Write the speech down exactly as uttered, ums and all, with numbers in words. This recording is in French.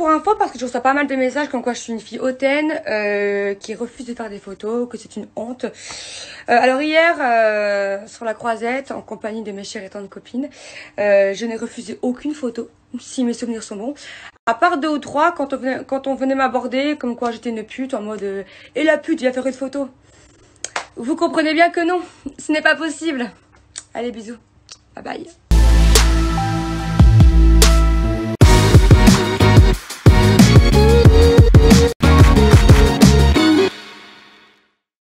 pour info, parce que je reçois pas mal de messages comme quoi je suis une fille hautaine, euh, qui refuse de faire des photos, que c'est une honte. Euh, alors hier, euh, sur la croisette, en compagnie de mes chères et tantes copines, euh, je n'ai refusé aucune photo, si mes souvenirs sont bons. À part deux ou trois, quand on venait, quand on venait m'aborder, comme quoi j'étais une pute, en mode euh, « Et la pute, viens faire une photo !» Vous comprenez bien que non, ce n'est pas possible. Allez, bisous. Bye bye.